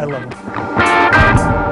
I love him.